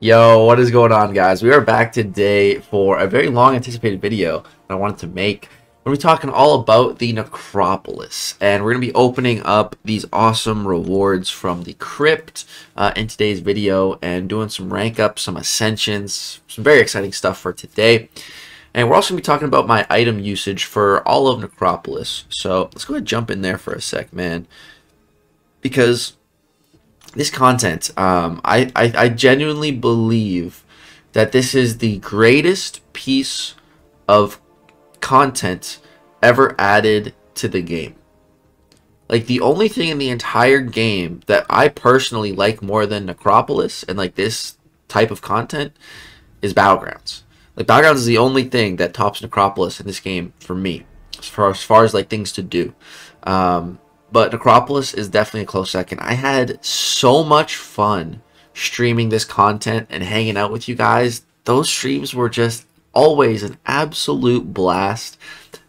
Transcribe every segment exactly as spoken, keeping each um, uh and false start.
Yo, what is going on, guys? We are back today for a very long anticipated video that I wanted to make. We're going to be talking all about the Necropolis, and we're going to be opening up these awesome rewards from the crypt uh, in today's video, and doing some rank ups, some ascensions, some very exciting stuff for today. And we're also going to be talking about my item usage for all of Necropolis. So let's go ahead and jump in there for a sec, man, because this content, um, I, I, I genuinely believe that this is the greatest piece of content ever added to the game. Like, the only thing in the entire game that I personally like more than Necropolis and like this type of content is Battlegrounds. Like, Battlegrounds is the only thing that tops Necropolis in this game for me, as far as, far as like things to do. Um, but Necropolis is definitely a close second. I had so much fun streaming this content and hanging out with you guys. Those streams were just always an absolute blast.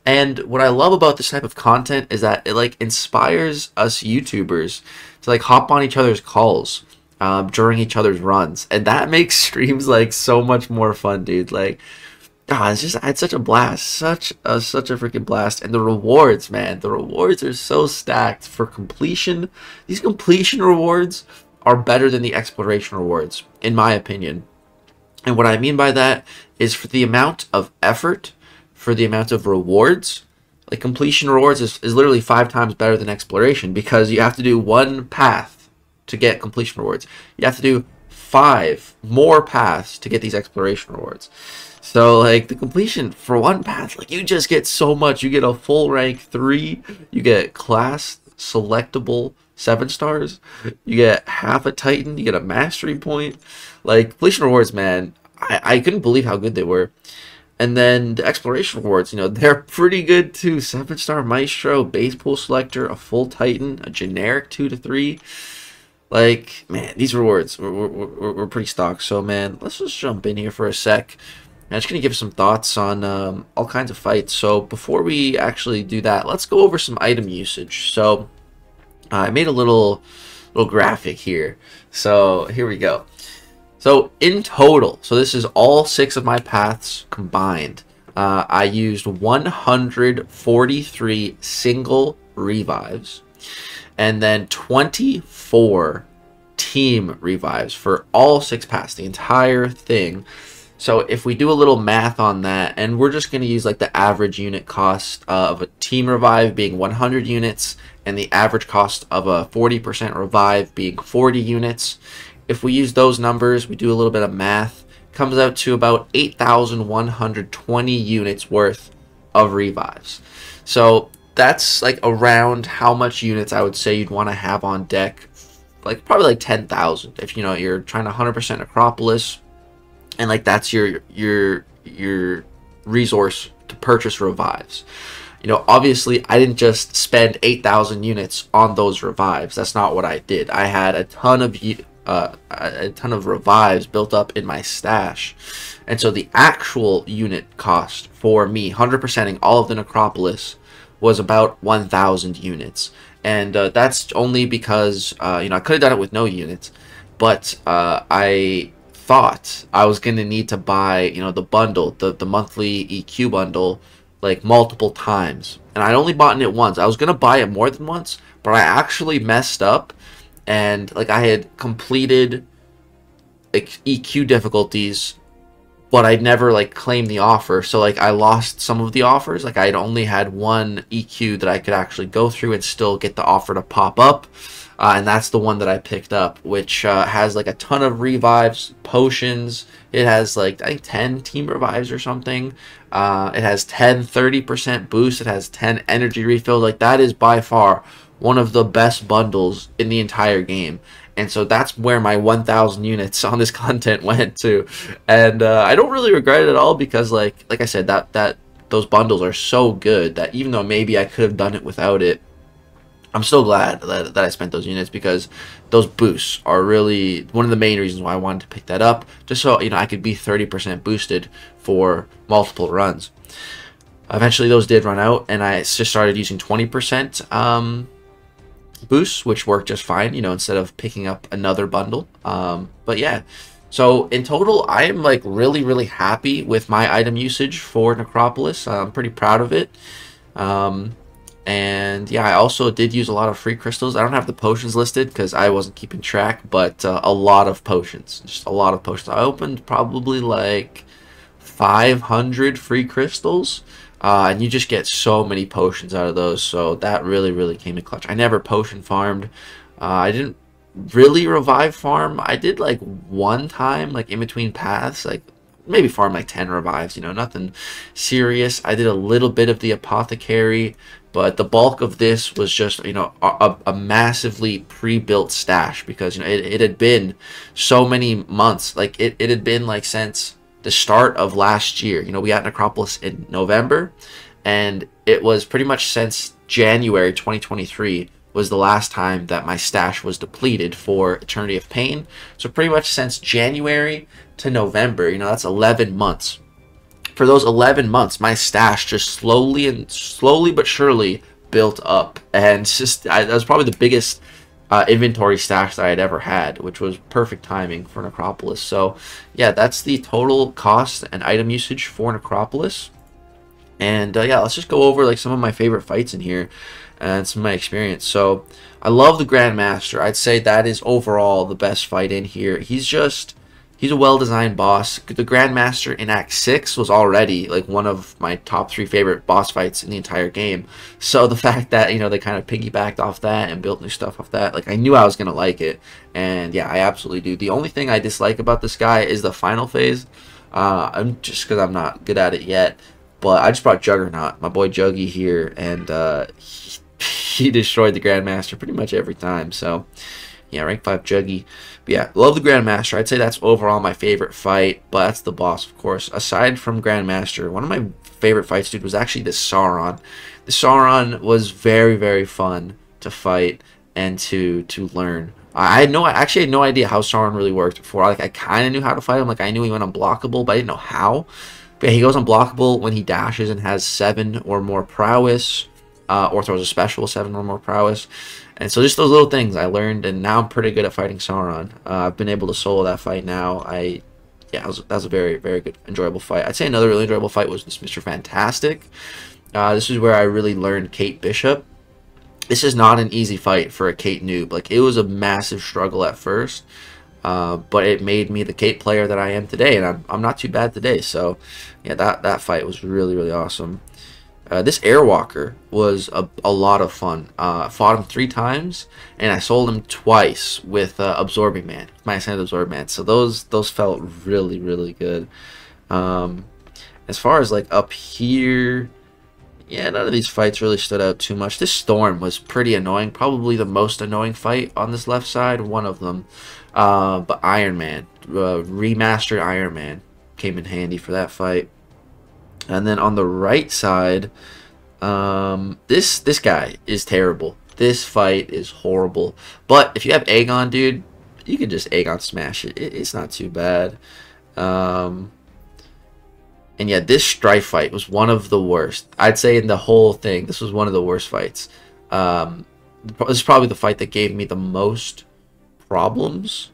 And what I love about this type of content is that it like inspires us YouTubers to like hop on each other's calls um, during each other's runs, and that makes streams like so much more fun, dude. Like, God, it's just, I had such a blast, such a such a freaking blast. And the rewards, man, the rewards are so stacked for completion. These completion rewards are better than the exploration rewards, in my opinion. And what I mean by that is, for the amount of effort, for the amount of rewards, like completion rewards is, is literally five times better than exploration, because you have to do one path to get completion rewards. You have to do five more paths to get these exploration rewards. So like, the completion for one path, like, you just get so much. You get a full rank three, you get class selectable seven stars, you get half a titan, you get a mastery point. Like, completion rewards, man, I, I couldn't believe how good they were. And then the exploration rewards, you know, they're pretty good too. Seven star maestro, base pool selector, a full titan, a generic two to three. Like, man, these rewards were, were, were pretty stocked. So, man, let's just jump in here for a sec. I'm just going to give some thoughts on um, all kinds of fights. So before we actually do that, let's go over some item usage. So uh, I made a little little graphic here. So here we go. So in total, so this is all six of my paths combined. Uh, I used one hundred forty-three single revives, and then twenty-four team revives for all six paths, the entire thing. So if we do a little math on that, and we're just going to use like the average unit cost of a team revive being one hundred units, and the average cost of a forty percent revive being forty units. If we use those numbers, we do a little bit of math, comes out to about eight thousand one hundred twenty units worth of revives. So that's like around how much units I would say you'd want to have on deck, like probably like ten thousand if, you know, you're trying to one hundred percent Necropolis. And like, that's your your your resource to purchase revives. You know, obviously I didn't just spend eight thousand units on those revives. That's not what I did. I had a ton of uh, a ton of revives built up in my stash, and so the actual unit cost for me one hundred percenting all of the Necropolis was about one thousand units. And uh, that's only because uh, you know, I could have done it with no units, but uh, I thought I was going to need to buy, you know, the bundle, the, the monthly E Q bundle, like multiple times. And I'd only bought it once. I was going to buy it more than once, but I actually messed up. And like, I had completed like E Q difficulties, but I'd never like claimed the offer. So like, I lost some of the offers. Like, I had only had one E Q that I could actually go through and still get the offer to pop up. Uh, and that's the one that I picked up, which uh, has like a ton of revives, potions. It has like, I think ten team revives or something. Uh, it has ten thirty percent boost. It has ten energy refills. Like, that is by far one of the best bundles in the entire game. And so that's where my one thousand units on this content went to. And uh, I don't really regret it at all, because like, like I said, that, that those bundles are so good that even though maybe I could have done it without it, I'm still glad that, that I spent those units, because those boosts are really one of the main reasons why I wanted to pick that up, just so, you know, I could be thirty percent boosted for multiple runs. Eventually those did run out, and I just started using twenty percent um, boosts, which worked just fine, you know, instead of picking up another bundle. Um, but yeah, So in total, I am like really, really happy with my item usage for Necropolis. I'm pretty proud of it. Um, and yeah, I also did use a lot of free crystals. I don't have the potions listed because I wasn't keeping track, but uh, a lot of potions, just a lot of potions. I opened probably like five hundred free crystals. Uh, and you just get so many potions out of those, so that really, really came in clutch. I never potion farmed. Uh, I didn't really revive farm. I did like one time, like in between paths, like maybe farm like ten revives, you know, nothing serious. I did a little bit of the apothecary, but the bulk of this was just, you know, a, a massively pre-built stash because, you know, it, it had been so many months. Like it, it had been like since the start of last year. You know, we got Necropolis in November, and it was pretty much since January twenty twenty-three was the last time that my stash was depleted for Eternity of Pain. So pretty much since January to November, you know, that's eleven months. For those eleven months, my stash just slowly and slowly but surely built up, and just I, that was probably the biggest Uh, inventory stash that I had ever had, which was perfect timing for Necropolis. So yeah, that's the total cost and item usage for Necropolis. And uh, yeah, let's just go over like some of my favorite fights in here and some of my experience. So I love the Grandmaster. I'd say that is overall the best fight in here. He's just, he's a well-designed boss. The Grandmaster in Act six was already like one of my top three favorite boss fights in the entire game. So the fact that, you know, they kind of piggybacked off that and built new stuff off that, like I knew I was going to like it. And yeah, I absolutely do. The only thing I dislike about this guy is the final phase. Uh, I'm just because I'm not good at it yet. But I just brought Juggernaut, my boy Juggy here, and uh, he, he destroyed the Grandmaster pretty much every time. So yeah, rank five Juggy. But yeah, love the Grandmaster. I'd say that's overall my favorite fight, but that's the boss, of course. Aside from Grandmaster, one of my favorite fights, dude, was actually the Sauron. The Sauron was very, very fun to fight and to to learn. I had no, I actually had no idea how Sauron really worked before. Like, I kind of knew how to fight him. Like, I knew he went unblockable, but I didn't know how. But yeah, he goes unblockable when he dashes and has seven or more prowess. Uh, or throws a special, seven or more prowess. And so just those little things I learned, and now I'm pretty good at fighting Sauron. Uh, I've been able to solo that fight now. I, yeah, that was, that was a very, very good, enjoyable fight. I'd say another really enjoyable fight was this Mister Fantastic. Uh, this is where I really learned Kate Bishop. This is not an easy fight for a Kate noob. Like, it was a massive struggle at first, uh, but it made me the Kate player that I am today, and I'm, I'm not too bad today. So yeah, that, that fight was really, really awesome. Uh, this Airwalker was a, a lot of fun. I uh, fought him three times, and I sold him twice with uh, Absorbing Man, my Ascended Absorbing Man. So those those felt really, really good. Um, as far as, like, up here, yeah, none of these fights really stood out too much. This Storm was pretty annoying, probably the most annoying fight on this left side, one of them. Uh, but Iron Man, uh, remastered Iron Man, came in handy for that fight. And then on the right side, um, this this guy is terrible. This fight is horrible. But if you have Aegon, dude, you can just Aegon smash it. it it's not too bad. Um, and yeah, this Strife fight was one of the worst. I'd say in the whole thing, this was one of the worst fights. Um, this is probably the fight that gave me the most problems,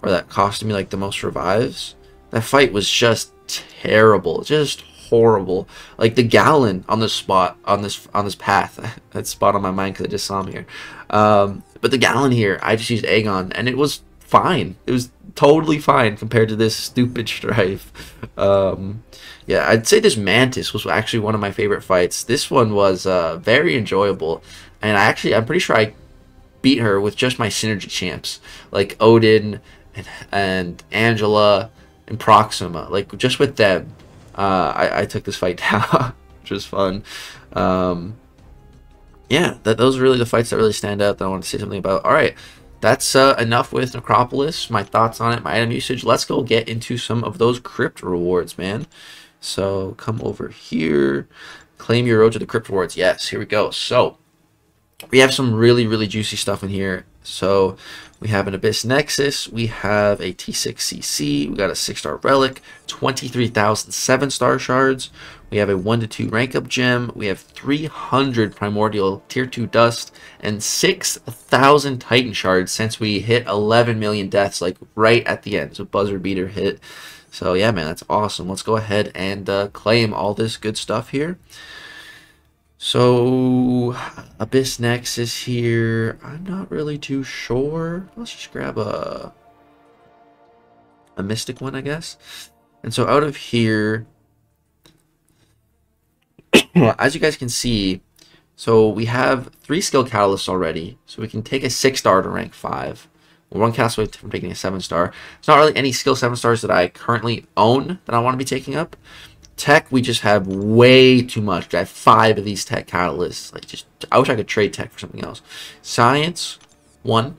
or that cost me like the most revives. That fight was just terrible. Just horrible. Horrible. Like the Gallon on this spot on this on this path. That spot on my mind because I just saw him here. Um, but the Gallon here, I just used Aegon, and it was fine. It was totally fine compared to this stupid Strife. Um, yeah, I'd say this Mantis was actually one of my favorite fights. This one was uh, very enjoyable, and I actually I'm pretty sure I beat her with just my synergy champs like Odin and, and Angela and Proxima. Like just with them. Uh, I, I took this fight down, which was fun. Um, yeah, that, those are really the fights that really stand out that I want to say something about. All right, that's uh, enough with Necropolis, my thoughts on it, my item usage. Let's go get into some of those crypt rewards, man. So come over here, claim your road to the crypt rewards. Yes, here we go. So we have some really, really juicy stuff in here. So we have an Abyss Nexus, we have a T six C C, we got a six star relic, twenty-three thousand seven star shards, We have a one to two rank up gem. We have three hundred primordial tier two dust and six thousand titan shards since we hit eleven million deaths like right at the end. So buzzer beater hit. So yeah, man, that's awesome. Let's go ahead and uh, claim all this good stuff here. So Abyss Nexus here. I'm not really too sure. Let's just grab a a mystic one, I guess. And so out of here, as you guys can see, so we have three skill catalysts already. So we can take a six star to rank five. We're one cast away from taking a seven star. It's not really any skill seven stars that I currently own that I want to be taking up. Tech, we just have way too much. I have five of these tech catalysts. Like, just I wish I could trade tech for something else. Science, one,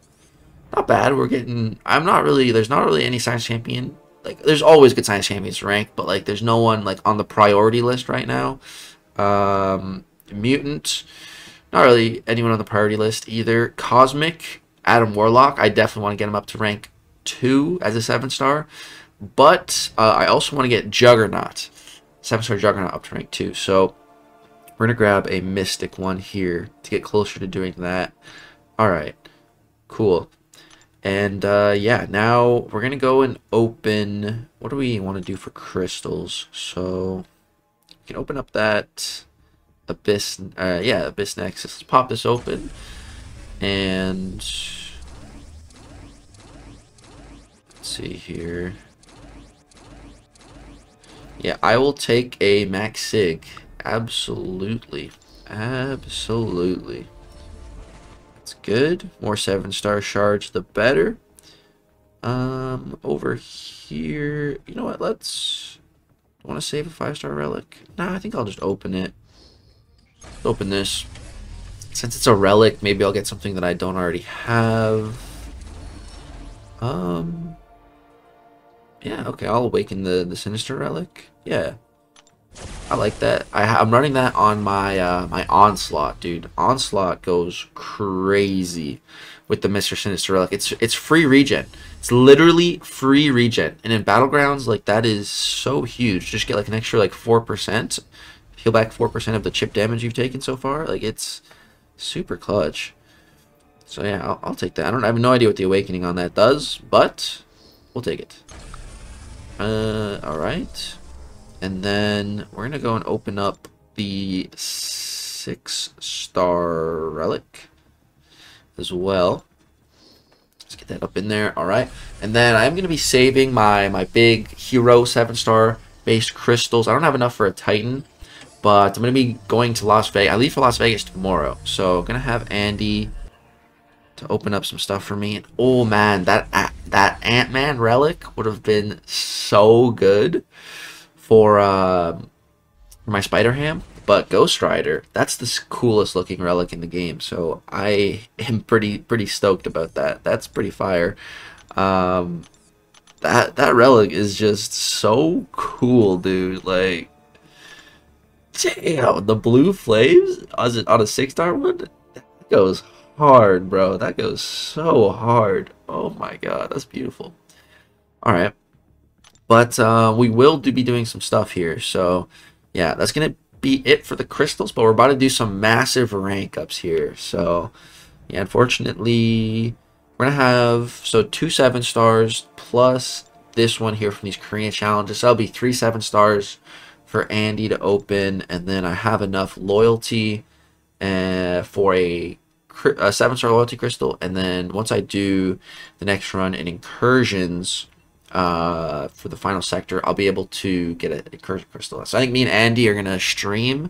not bad. We're getting. I'm not really. There's not really any science champion. Like, there's always good science champions to rank, but like, there's no one like on the priority list right now. Um, mutant, not really anyone on the priority list either. Cosmic, Adam Warlock, I definitely want to get him up to rank two as a seven star, but uh, I also want to get Juggernaut, seven star Juggernaut, up to rank two. So we're gonna grab a mystic one here to get closer to doing that. All right, cool. And uh, yeah, now we're gonna go and open. What do we want to do for crystals? So we can open up that Abyss. Uh, yeah, Abyss Nexus. Let's pop this open. And let's see here. Yeah, I will take a max sig. Absolutely. Absolutely. That's good. More seven star shards, the better. Um, over here. You know what? Let's. I want to save a five star relic. Nah, I think I'll just open it. Let's open this. Since it's a relic, maybe I'll get something that I don't already have. Um, yeah, okay, I'll awaken the, the Sinister Relic. Yeah, I like that. I ha I'm running that on my, uh, my Onslaught, dude. Onslaught goes crazy with the Mister Sinister Relic. It's, it's free regen. It's literally free regen. And in Battlegrounds, like, that is so huge. Just get, like, an extra, like, four percent. Heal back four percent of the chip damage you've taken so far. Like, it's super clutch. So yeah, I'll, I'll take that. I don't I have no idea what the awakening on that does, but we'll take it. Uh, all right, and then we're gonna go and open up the six star relic as well. Let's get that up in there. All right, and then I'm gonna be saving my my big hero seven star based crystals. I don't have enough for a Titan. But I'm going to be going to Las Vegas. I leave for Las Vegas tomorrow. So I'm going to have Andy to open up some stuff for me. And oh, man, that that Ant-Man relic would have been so good for, uh, for my Spider Ham. But Ghost Rider, that's the coolest looking relic in the game. So I am pretty pretty stoked about that. That's pretty fire. Um, that, that relic is just so cool, dude. Like, damn, the blue flames on a six star one? That goes hard, bro. That goes so hard. Oh my god, that's beautiful. Alright. But uh, we will do be doing some stuff here. So, yeah, that's going to be it for the crystals. But we're about to do some massive rank ups here. So, yeah, unfortunately, we're going to have so two seven stars plus this one here from these Korean challenges. That'll be three seven stars for Andy to open, and then I have enough loyalty uh, for a, a seven star loyalty crystal, and then once I do the next run in incursions uh, for the final sector, I'll be able to get an incursion crystal. So I think me and Andy are going to stream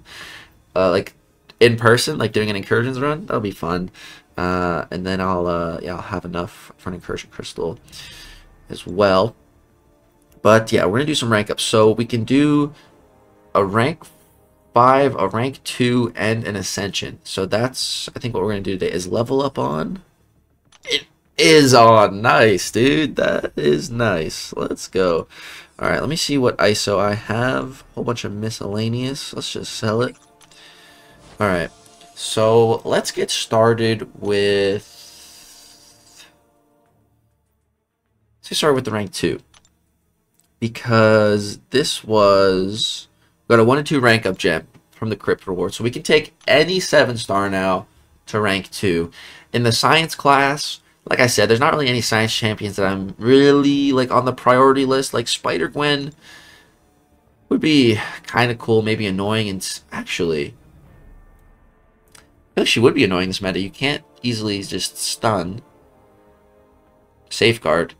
uh, like in person, like doing an incursions run. That'll be fun. Uh, and then I'll, uh, yeah, I'll have enough for an incursion crystal as well. But yeah, we're going to do some rank ups. So we can do a rank five, a rank two, and an ascension. So that's, I think, what we're going to do today is level up on. It is on. Nice, dude. That is nice. Let's go. All right, let me see what I S O I have. A whole bunch of miscellaneous. Let's just sell it. All right, so let's get started with... Let's get started with the rank two. Because this was... got a one and two rank up gem from the Crypt Reward. So we can take any seven star now to rank two. In the Science class, like I said, there's not really any Science champions that I'm really, like, on the priority list. Like, Spider-Gwen would be kind of cool, maybe annoying, and actually... I feel like she would be annoying this meta. You can't easily just stun. Safeguard.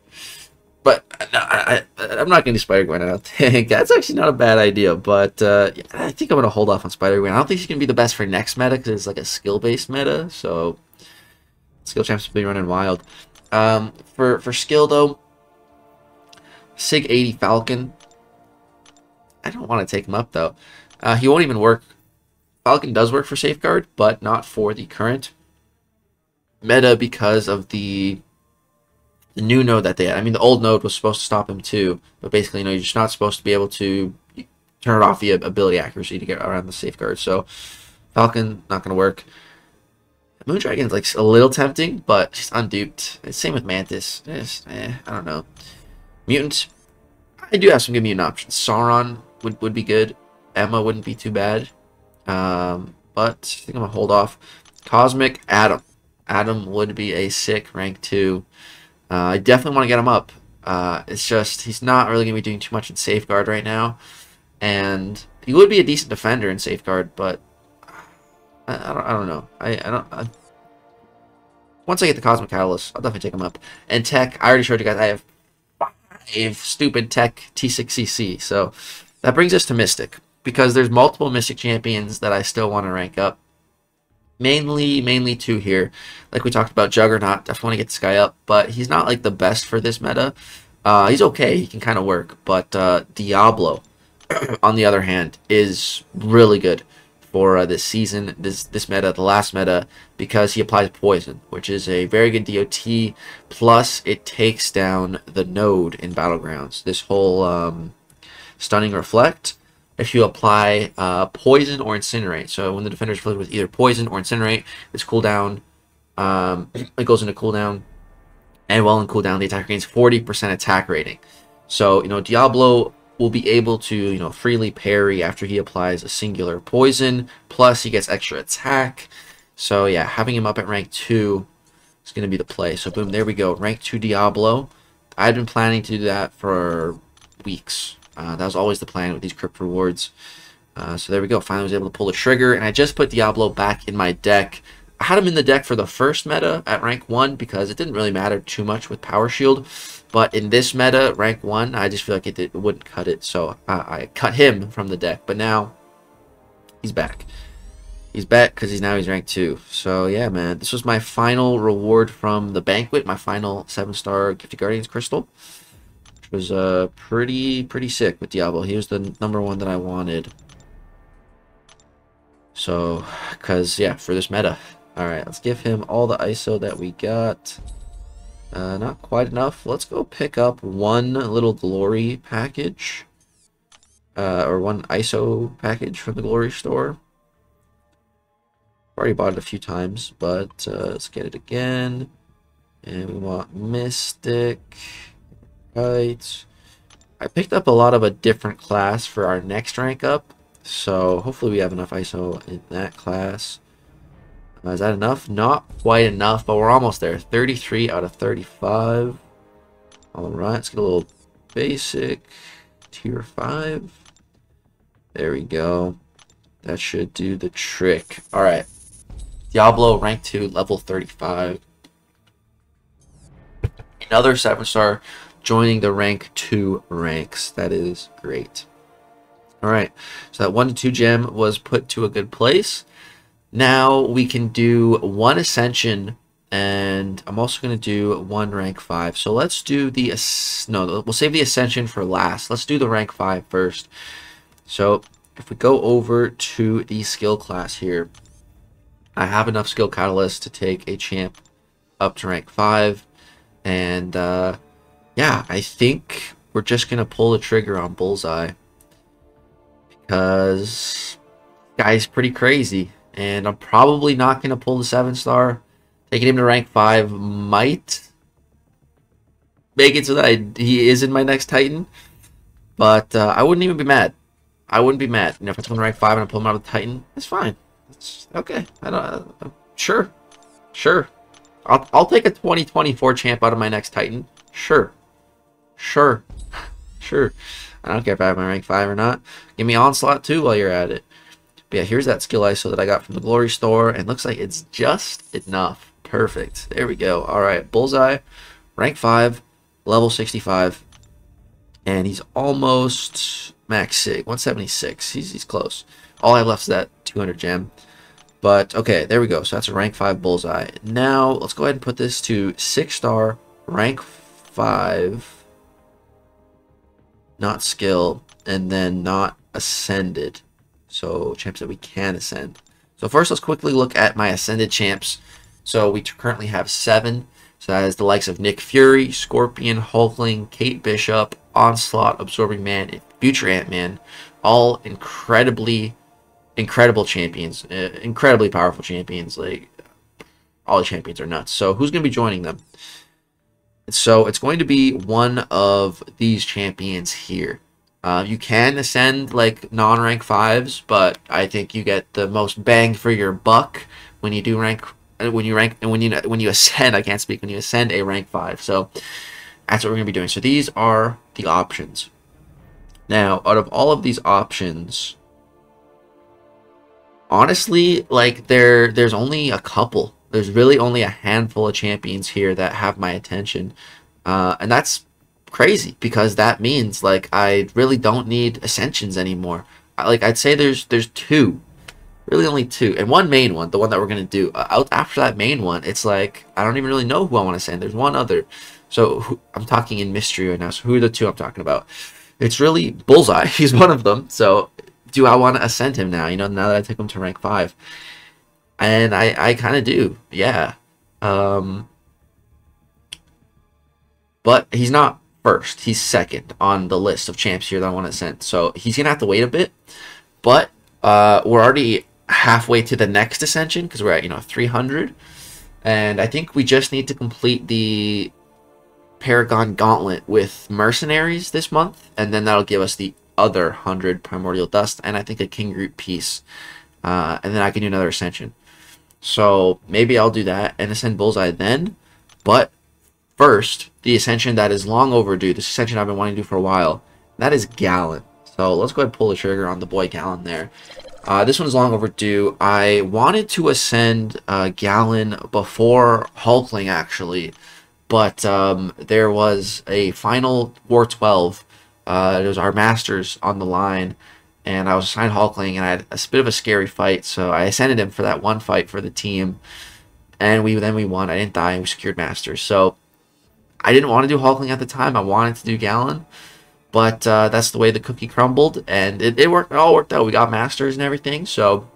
But no, I, I, I'm not going to do Spider-Gwen, I don't think. That's actually not a bad idea, but uh, I think I'm going to hold off on Spider-Gwen. I don't think she's going to be the best for next meta because it's like a skill-based meta, so skill champs will be running wild. Um, for, for skill, though, Sig eighty Falcon. I don't want to take him up, though. Uh, he won't even work. Falcon does work for Safeguard, but not for the current meta because of the... the new node that they had. I mean, the old node was supposed to stop him too, but basically, you know, you're just not supposed to be able to turn it off via ability accuracy to get around the safeguard. So, Falcon, not going to work. Moon Dragon's like a little tempting, but she's unduped. It's same with Mantis. Just, eh, I don't know. Mutant. I do have some good mutant options. Sauron would, would be good. Emma wouldn't be too bad. Um, but I think I'm going to hold off. Cosmic Adam. Adam would be a sick rank two. Uh, I definitely want to get him up. Uh, it's just he's not really going to be doing too much in Safeguard right now. And he would be a decent defender in Safeguard, but I, I, don't, I don't know. I, I don't. I... Once I get the Cosmic Catalyst, I'll definitely take him up. And Tech, I already showed you guys I have five stupid Tech T six C C. So that brings us to Mystic, because there's multiple Mystic champions that I still want to rank up. Mainly, mainly two here. Like we talked about, Juggernaut. Definitely want to get this guy up, but he's not like the best for this meta. Uh, he's okay. He can kind of work, but uh, Diablo, on the other hand, is really good for uh, this season, this this meta, the last meta, because he applies Poison, which is a very good D O T. Plus, it takes down the node in Battlegrounds. This whole um, Stunning Reflect. If you apply uh, Poison or Incinerate. So when the defender is flooded with either Poison or Incinerate, this cooldown, um, it goes into cooldown. And while in cooldown, the attacker gains forty percent attack rating. So, you know, Diablo will be able to, you know, freely parry after he applies a singular Poison. Plus, he gets extra attack. So, yeah, having him up at rank two is going to be the play. So, boom, there we go. rank two Diablo. I've been planning to do that for weeks. Uh, that was always the plan with these Crypt Rewards. Uh, so there we go. Finally was able to pull the trigger. And I just put Diablo back in my deck. I had him in the deck for the first meta at rank one because it didn't really matter too much with Power Shield. But in this meta, rank one, I just feel like it, it wouldn't cut it. So uh, I cut him from the deck. But now he's back. He's back because he's now he's rank two. So yeah, man. This was my final reward from the Banquet. My final seven star Gifted Guardians Crystal. Was uh, pretty pretty sick with Diablo. He was the number one that I wanted. So, because, yeah, for this meta. Alright, let's give him all the I S O that we got. Uh, not quite enough. Let's go pick up one little glory package. Uh, or one I S O package from the glory store. I've already bought it a few times, but uh, let's get it again. And we want Mystic... Right, I picked up a lot of a different class for our next rank up, so hopefully we have enough I S O in that class. Uh, is that enough? Not quite enough, but we're almost there. thirty-three out of thirty-five. Alright, let's get a little basic. tier five. There we go. That should do the trick. Alright. Diablo, rank two, level thirty-five. Another seven star... joining the rank two ranks. That is great. Alright, so that one to two gem was put to a good place. Now we can do one Ascension, and I'm also going to do one rank five. So let's do the... No, we'll save the Ascension for last. Let's do the rank five first. So if we go over to the skill class here, I have enough skill catalyst to take a champ up to rank five, and... uh yeah, I think we're just going to pull the trigger on Bullseye because the guy's pretty crazy. And I'm probably not going to pull the seven star. Taking him to rank five might make it so that I, he is in my next Titan. But uh, I wouldn't even be mad. I wouldn't be mad. You know, if I took him to rank five and I pull him out of Titan, it's fine. It's okay. I don't. Uh, sure, sure. I'll I'll take a twenty twenty-four champ out of my next Titan. Sure, sure, sure. I don't care if I have my rank five or not. Give me Onslaught too while you're at it. But yeah, here's that skill I S O that I got from the Glory Store, and looks like it's just enough. Perfect. There we go. All right, Bullseye, rank five, level sixty-five, and he's almost max sig, one seventy-six. He's he's close. All I have left is that two hundred gem. But okay, there we go. So that's a rank five Bullseye. Now let's go ahead and put this to six star, rank five. Not skill, and then not ascended. So champs that we can ascend. So first, let's quickly look at my ascended champs. So we currently have seven. So that is the likes of Nick Fury, Scorpion, Hulkling, Kate Bishop, Onslaught, Absorbing Man, and Future Ant-Man. All incredibly, incredible champions. Uh, incredibly powerful champions. Like, all the champions are nuts. So who's going to be joining them? So it's going to be one of these champions here. Uh, you can ascend like non-rank fives, but I think you get the most bang for your buck when you do rank when you rank and when you when you ascend. I can't speak when you ascend a rank five. So that's what we're gonna be doing. So these are the options. Now, out of all of these options, honestly, like there there's only a couple. There's really only a handful of champions here that have my attention. Uh, and that's crazy because that means like I really don't need ascensions anymore. I, like I'd say there's there's two, really only two. And one main one, the one that we're going to do. Uh, out after that main one, it's like I don't even really know who I want to ascend. There's one other. So who, I'm talking in mystery right now. So who are the two I'm talking about? It's really Bullseye. He's one of them. So do I want to ascend him now? You know, now that I took him to rank five. And I, I kind of do, yeah. Um, but he's not first. He's second on the list of champs here that I want to send. So he's going to have to wait a bit. But uh, we're already halfway to the next ascension because we're at, you know, three hundred. And I think we just need to complete the Paragon Gauntlet with mercenaries this month. And then that'll give us the other one hundred Primordial Dust and I think a King Root piece. Uh, and then I can do another ascension. So maybe I'll do that and ascend Bullseye then. But first, the ascension that is long overdue, this ascension I've been wanting to do for a while, that is Gallon. So let's go ahead and pull the trigger on the boy Gallon there. Uh, this one's long overdue. I wanted to ascend uh, Gallon before Hulkling, actually. But um, there was a final War twelve. Uh, it was our Masters on the line. And I was assigned Hulkling, and I had a bit of a scary fight, so I ascended him for that one fight for the team, and we then we won. I didn't die, and we secured Masters. So I didn't want to do Hulkling at the time. I wanted to do Gallon, but uh, that's the way the cookie crumbled, and it, it worked. It all worked out. We got Masters and everything. So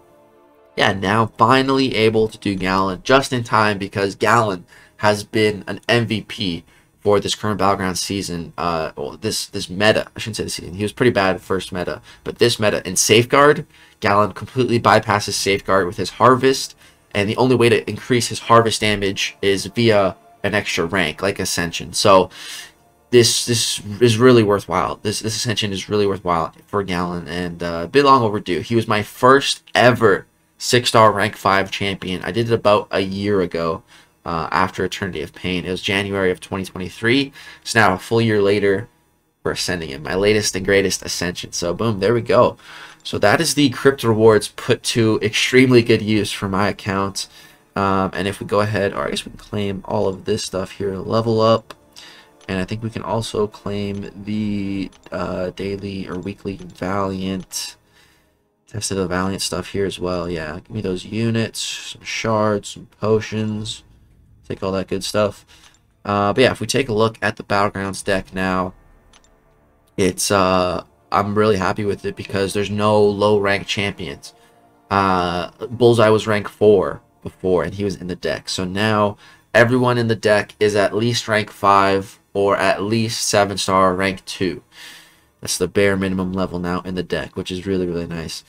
yeah, now finally able to do Gallon just in time because Gallon has been an M V P for this current Battleground season, uh, well, this this meta, I shouldn't say the season, he was pretty bad at first meta, but this meta in Safeguard, Gallon completely bypasses Safeguard with his Harvest, and the only way to increase his Harvest damage is via an extra rank, like Ascension. So this this is really worthwhile. This this Ascension is really worthwhile for Gallon, and uh, a bit long overdue. He was my first ever six-star rank five champion. I did it about a year ago. Uh, after Eternity of Pain. It was January of twenty twenty-three. So now a full year later, we're ascending it. My latest and greatest ascension. So boom, there we go. So that is the crypt rewards put to extremely good use for my account. Um, and if we go ahead, or I guess we can claim all of this stuff here. Level up. And I think we can also claim the uh, daily or weekly Valiant. Tested the Valiant stuff here as well. Yeah, give me those units, some shards, some potions. Take all that good stuff. Uh, but yeah, if we take a look at the Battlegrounds deck now, it's uh, I'm really happy with it because there's no low-ranked champions. Uh, Bullseye was rank four before, and he was in the deck. So now everyone in the deck is at least rank five or at least seven-star rank two. That's the bare minimum level now in the deck, which is really, really nice.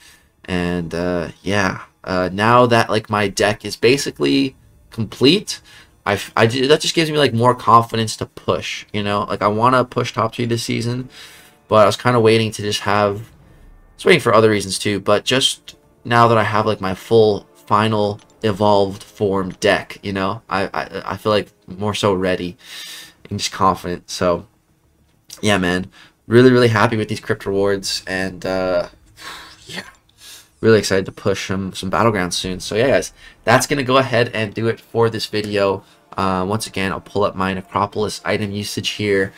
And uh, yeah, uh, now that like my deck is basically complete... I, I do, that just gives me like more confidence to push, you know, like I want to push top three this season, but I was kind of waiting to just have was waiting for other reasons too, but just now that I have like my full final evolved form deck, you know, I I, I feel like more so ready and just confident. So yeah, man, really really happy with these crypt rewards, and uh, yeah, really excited to push some some battlegrounds soon. So yeah, guys, that's gonna go ahead and do it for this video. Uh, once again, I'll pull up my Necropolis item usage here.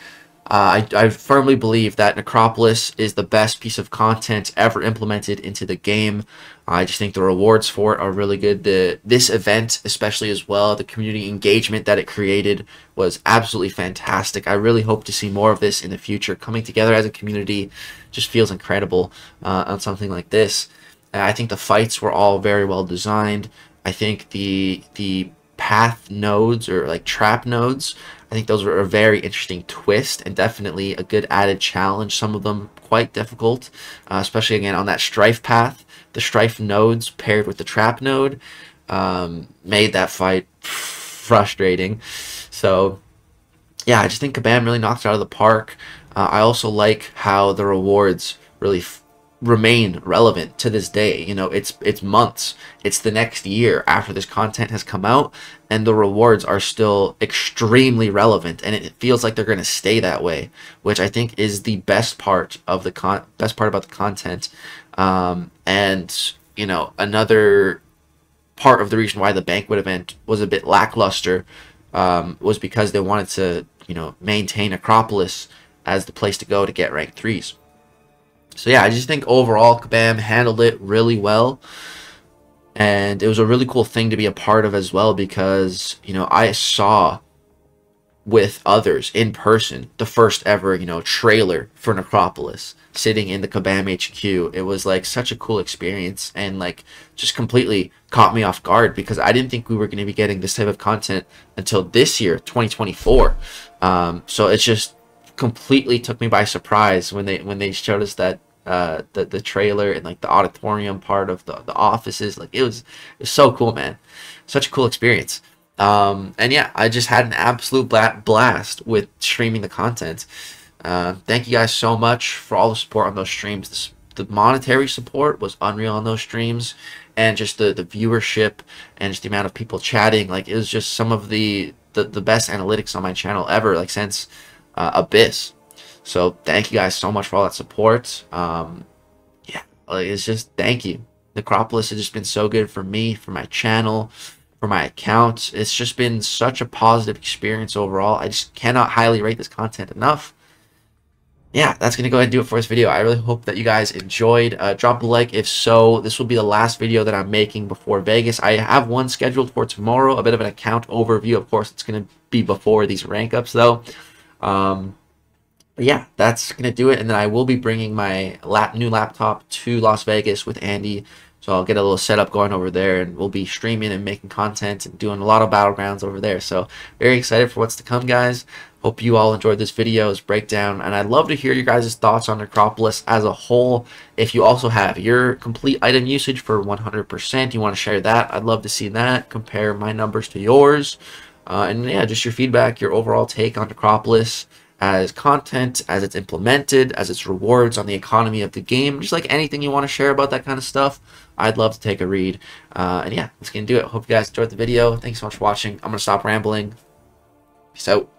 Uh, I, I firmly believe that Necropolis is the best piece of content ever implemented into the game. I just think the rewards for it are really good. The this event, especially as well, the community engagement that it created was absolutely fantastic. I really hope to see more of this in the future. Coming together as a community just feels incredible uh, on something like this. And I think the fights were all very well designed. I think the the path nodes, or like trap nodes, I think those were a very interesting twist and definitely a good added challenge. Some of them quite difficult, uh, especially again on that strife path. The strife nodes paired with the trap node um, made that fight frustrating. So yeah, I just think Kabam really knocked it out of the park. Uh, I also like how the rewards really f remain relevant to this day. You know, it's it's months, it's the next year after this content has come out, and the rewards are still extremely relevant, and it feels like they're going to stay that way, which I think is the best part of the con best part about the content. Um and you know, another part of the reason why the banquet event was a bit lackluster um was because they wanted to, you know, maintain Necropolis as the place to go to get rank threes. So yeah, I just think overall Kabam handled it really well, and it was a really cool thing to be a part of as well, because, you know, I saw with others in person the first ever, you know, trailer for Necropolis sitting in the Kabam H Q. It was like such a cool experience, and like just completely caught me off guard, because I didn't think we were going to be getting this type of content until this year, twenty twenty-four. Um, so it's just completely took me by surprise when they when they showed us that uh the, the trailer and like the auditorium part of the, the offices. Like it was, it was so cool, man, such a cool experience. Um and yeah, I just had an absolute blast with streaming the content. Uh thank you guys so much for all the support on those streams. The, the monetary support was unreal on those streams, and just the the viewership and just the amount of people chatting. Like it was just some of the the, the best analytics on my channel ever, like since Uh, Abyss. So thank you guys so much for all that support. Um yeah, like, it's just thank you. Necropolis has just been so good for me, for my channel, for my account. It's just been such a positive experience overall. I just cannot highly rate this content enough. Yeah, that's gonna go ahead and do it for this video. I really hope that you guys enjoyed. Uh drop a like if so. This will be the last video that I'm making before Vegas. I have one scheduled for tomorrow, a bit of an account overview. Of course, it's gonna be before these rank ups though. Um yeah, that's gonna do it, and then I will be bringing my lap new laptop to Las Vegas with Andy, so I'll get a little setup going over there, and we'll be streaming and making content and doing a lot of battlegrounds over there. So very excited for what's to come, guys. Hope you all enjoyed this video's breakdown, and I'd love to hear your guys' thoughts on Necropolis as a whole. If you also have your complete item usage for one hundred percent, you want to share that, I'd love to see that, compare my numbers to yours. Uh, and yeah, just your feedback, your overall take on Necropolis as content, as it's implemented, as its rewards on the economy of the game. Just like anything you want to share about that kind of stuff, I'd love to take a read. Uh, and yeah, that's going to do it. Hope you guys enjoyed the video. Thanks so much for watching. I'm going to stop rambling. Peace out.